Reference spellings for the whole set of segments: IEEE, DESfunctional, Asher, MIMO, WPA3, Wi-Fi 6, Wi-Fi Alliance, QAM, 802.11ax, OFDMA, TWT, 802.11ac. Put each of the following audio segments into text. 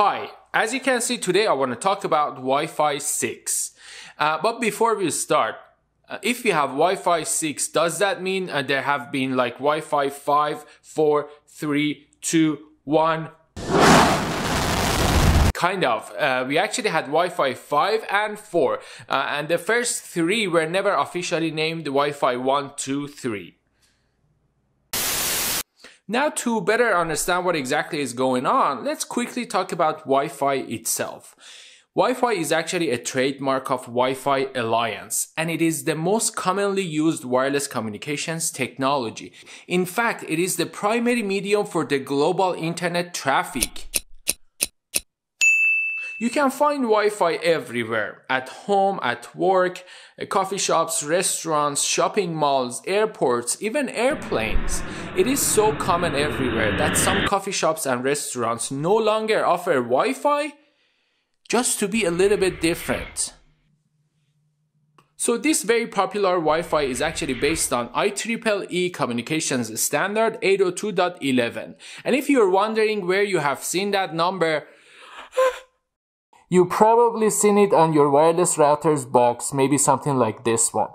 Hi, as you can see today I want to talk about Wi-Fi 6. But before we start, if you have Wi-Fi 6, does that mean there have been like Wi-Fi 5, 4, 3, 2, 1? Kind of. We actually had Wi-Fi 5 and 4 and the first three were never officially named Wi-Fi 1, 2, 3. Now to better understand what exactly is going on, let's quickly talk about Wi-Fi itself. Wi-Fi is actually a trademark of Wi-Fi Alliance, and it is the most commonly used wireless communications technology. In fact, it is the primary medium for the global internet traffic. You can find Wi-Fi everywhere, at home, at work, coffee shops, restaurants, shopping malls, airports, even airplanes. It is so common everywhere that some coffee shops and restaurants no longer offer Wi-Fi just to be a little bit different. So this very popular Wi-Fi is actually based on IEEE communications standard 802.11. And if you're wondering where you have seen that number, you probably seen it on your wireless router's box, maybe something like this one.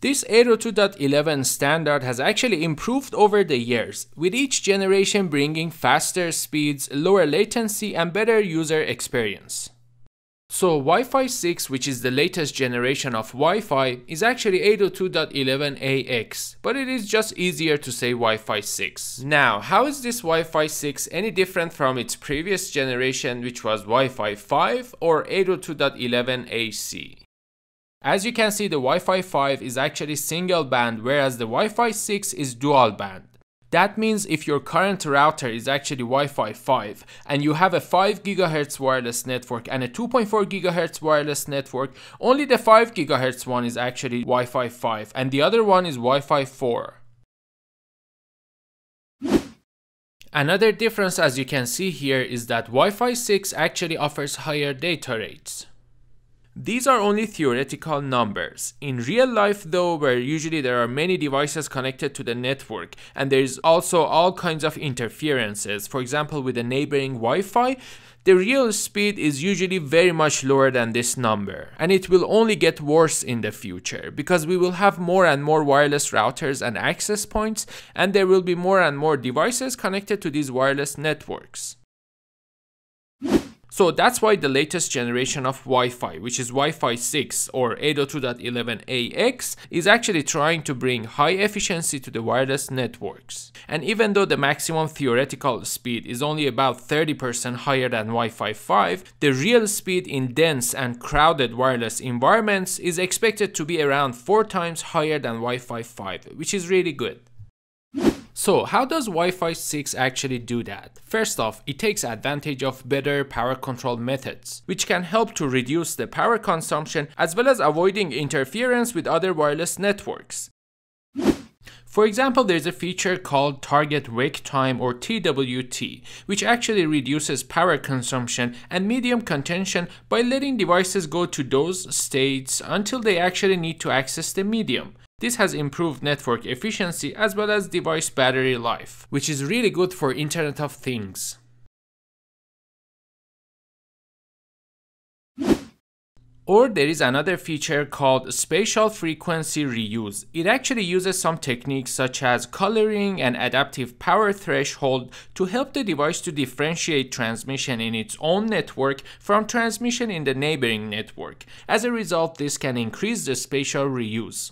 This 802.11 standard has actually improved over the years, with each generation bringing faster speeds, lower latency, and better user experience. So Wi-Fi 6, which is the latest generation of Wi-Fi, is actually 802.11ax, but it is just easier to say Wi-Fi 6. Now, how is this Wi-Fi 6 any different from its previous generation, which was Wi-Fi 5 or 802.11ac? As you can see, the Wi-Fi 5 is actually single band, whereas the Wi-Fi 6 is dual band. That means if your current router is actually Wi-Fi 5 and you have a 5 GHz wireless network and a 2.4 GHz wireless network, only the 5 GHz one is actually Wi-Fi 5 and the other one is Wi-Fi 4. Another difference, as you can see here, is that Wi-Fi 6 actually offers higher data rates. These are only theoretical numbers. In real life though, where usually there are many devices connected to the network and there is also all kinds of interferences, for example with a neighboring Wi-Fi, the real speed is usually very much lower than this number, and it will only get worse in the future because we will have more and more wireless routers and access points, and there will be more and more devices connected to these wireless networks. So that's why the latest generation of Wi-Fi, which is Wi-Fi 6 or 802.11ax, is actually trying to bring high efficiency to the wireless networks. And even though the maximum theoretical speed is only about 30% higher than Wi-Fi 5, the real speed in dense and crowded wireless environments is expected to be around 4 times higher than Wi-Fi 5, which is really good. So how does Wi-Fi 6 actually do that? First off, it takes advantage of better power control methods, which can help to reduce the power consumption as well as avoiding interference with other wireless networks. For example, there's a feature called Target Wake Time or TWT, which actually reduces power consumption and medium contention by letting devices go to those states until they actually need to access the medium. This has improved network efficiency as well as device battery life, which is really good for Internet of Things. Or there is another feature called spatial frequency reuse. It actually uses some techniques such as coloring and adaptive power threshold to help the device to differentiate transmission in its own network from transmission in the neighboring network. As a result, this can increase the spatial reuse.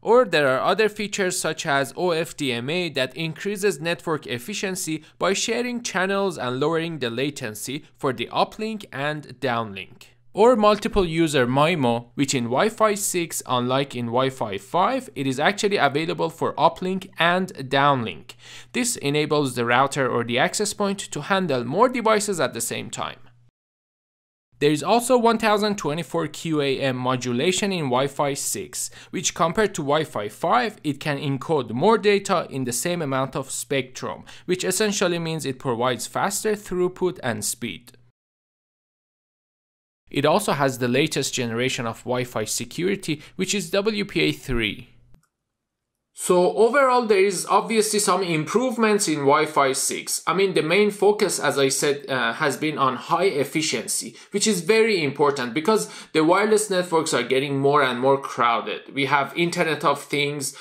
Or there are other features such as OFDMA that increases network efficiency by sharing channels and lowering the latency for the uplink and downlink. Or multiple user MIMO, which in Wi-Fi 6, unlike in Wi-Fi 5, it is actually available for uplink and downlink. This enables the router or the access point to handle more devices at the same time. There is also 1024 QAM modulation in Wi-Fi 6, which compared to Wi-Fi 5, it can encode more data in the same amount of spectrum, which essentially means it provides faster throughput and speed. It also has the latest generation of Wi-Fi security, which is WPA3. So overall, there is obviously some improvements in Wi-Fi 6. I mean, the main focus, as I said, has been on high efficiency, which is very important because the wireless networks are getting more and more crowded. We have Internet of Things,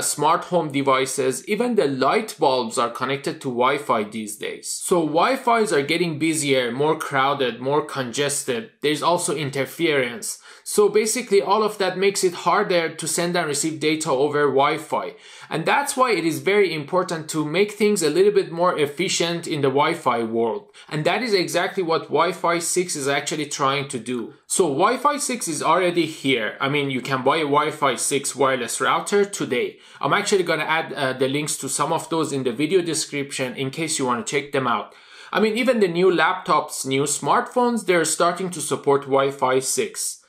smart home devices, even the light bulbs are connected to Wi-Fi these days. So Wi-Fis are getting busier, more crowded, more congested. There's also interference. So basically, all of that makes it harder to send and receive data over Wi-Fi. And that's why it is very important to make things a little bit more efficient in the Wi-Fi world. And that is exactly what Wi-Fi 6 is actually trying to do. So Wi-Fi 6 is already here. I mean, you can buy a Wi-Fi 6 wireless router today. I'm actually going to add the links to some of those in the video description in case you want to check them out. I mean, even the new laptops, new smartphones, they're starting to support Wi-Fi 6.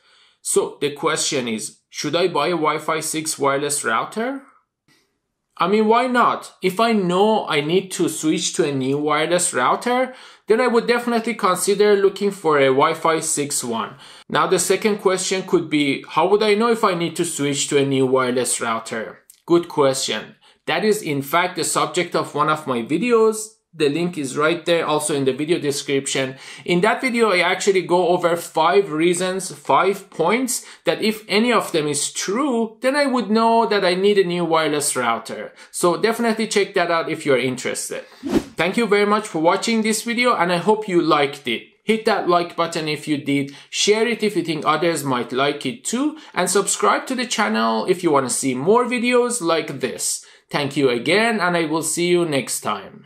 So the question is, should I buy a Wi-Fi 6 wireless router? I mean, why not? If I know I need to switch to a new wireless router, then I would definitely consider looking for a Wi-Fi 6 one. Now, the second question could be, how would I know if I need to switch to a new wireless router? Good question. That is, in fact, the subject of one of my videos. The link is right there, also in the video description. In that video, I actually go over 5 reasons, 5 points that if any of them is true, then I would know that I need a new wireless router. So definitely check that out if you're interested. Thank you very much for watching this video, and I hope you liked it. Hit that like button if you did, share it if you think others might like it too, and subscribe to the channel if you want to see more videos like this. Thank you again, and I will see you next time.